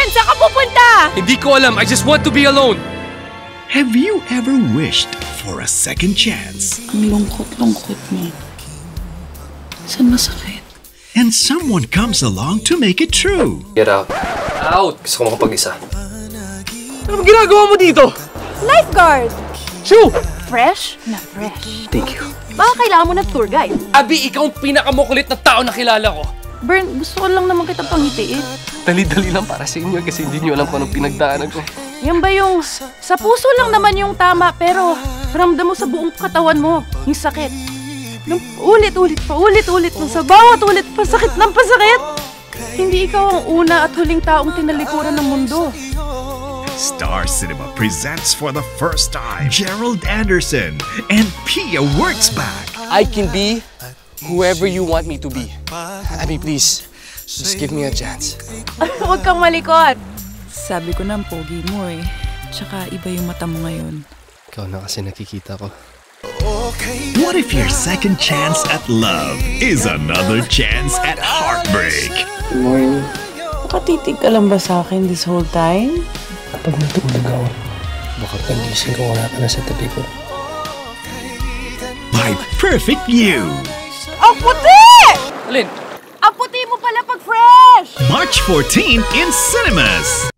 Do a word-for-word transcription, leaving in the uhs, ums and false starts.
Gerald, saan ka pupunta? Hindi ko alam. I just want to be alone. Have you ever wished for a second chance? Ang lungkot-lungkot mo. Saan masakit? And someone comes along to make it true. Get out. Out! Gusto ko makapag-isa. Ano ginagawa mo dito? Lifeguard! Shoo! Fresh na fresh. Thank you. Baka kailangan mo na tour guide. Abi, ikaw ang pinakamukulit na tao na kilala ko. Bern, gusto ko lang naman kita pangitiin. Dali-dali lang para sa inyo kasi hindi nyo alam kung anong pinagdaanan ko. Yan ba yung sa puso lang naman yung tama pero ramdam mo sa buong katawan mo yung sakit. Ulit-ulit pa, ulit-ulit pa, sa bawat ulit pasakit ng pasakit. Hindi ikaw ang una at huling taong tinalikuran ng mundo. Star Cinema presents for the first time Gerald Anderson and Pia Wurtzbach. I can be whoever you want me to be. Abby, please, just give me a chance. Huwag kang malikot. Sabi ko na ang pogi mo eh. Tsaka iba yung mata mo ngayon. Ikaw na kasi nakikita ko. What if your second chance at love is another chance at heartbreak? Good morning. Nakatitig ka lang ba sa akin this whole time? Kapag natulog ako, baka pag-ising ko wala ka na sa tabi ko. My Perfect You! Ang puti! Alin? Ang puti mo pala pag fresh! March fourteenth in cinemas!